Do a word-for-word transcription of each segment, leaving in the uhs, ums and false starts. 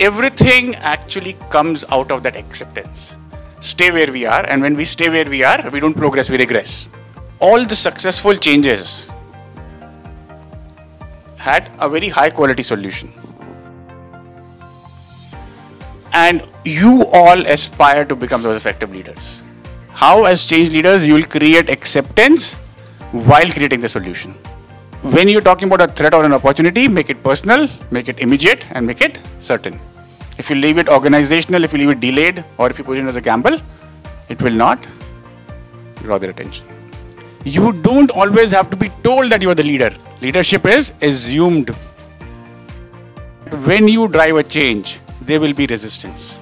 everything actually comes out of that acceptance. Stay where we are, and when we stay where we are, we don't progress, we regress. All the successful changes had a very high quality solution. And you all aspire to become those effective leaders. How, as change leaders, you will create acceptance while creating the solution. When you're talking about a threat or an opportunity, make it personal, make it immediate, and make it certain. If you leave it organizational, if you leave it delayed, or if you put it as a gamble, it will not draw their attention. You don't always have to be told that you are the leader. Leadership is assumed. When you drive a change, there will be resistance.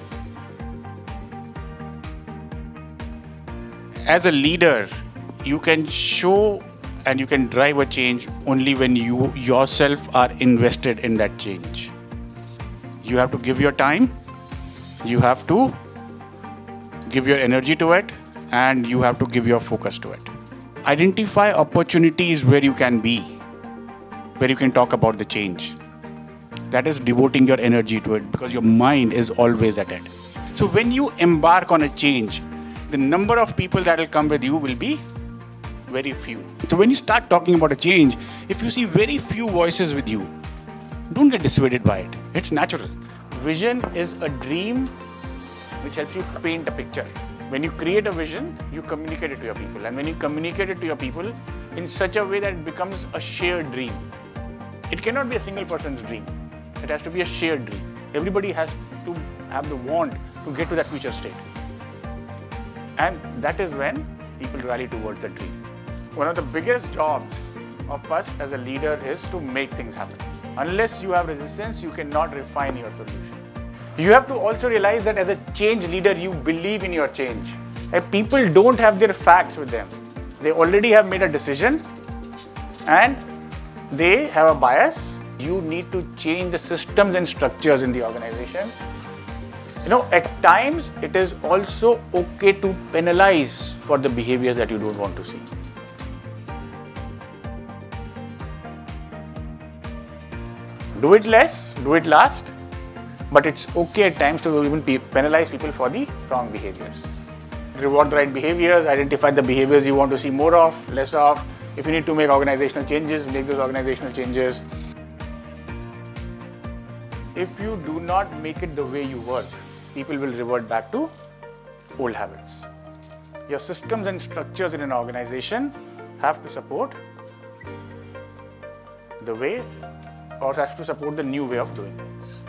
As a leader, you can show and you can drive a change only when you yourself are invested in that change. You have to give your time, you have to give your energy to it, and you have to give your focus to it. Identify opportunities where you can be, where you can talk about the change. That is devoting your energy to it, because your mind is always at it. So when you embark on a change, the number of people that will come with you will be very few. So when you start talking about a change, if you see very few voices with you, don't get dissuaded by it. It's natural. Vision is a dream which helps you paint a picture. When you create a vision, you communicate it to your people. And when you communicate it to your people in such a way that it becomes a shared dream. It cannot be a single person's dream. It has to be a shared dream. Everybody has to have the want to get to that future state. And that is when people rally towards the dream. One of the biggest jobs of us as a leader is to make things happen. Unless you have resistance, you cannot refine your solution. You have to also realize that as a change leader, you believe in your change. If people don't have their facts with them. They already have made a decision and they have a bias. You need to change the systems and structures in the organization. You know, at times, it is also okay to penalize for the behaviors that you don't want to see. Do it less, do it last, but it's okay at times to even penalize people for the wrong behaviors. Reward the right behaviors, identify the behaviors you want to see more of, less of. If you need to make organizational changes, make those organizational changes. If you do not make it the way you work, people will revert back to old habits. Your systems and structures in an organization have to support the way or has to support the new way of doing things.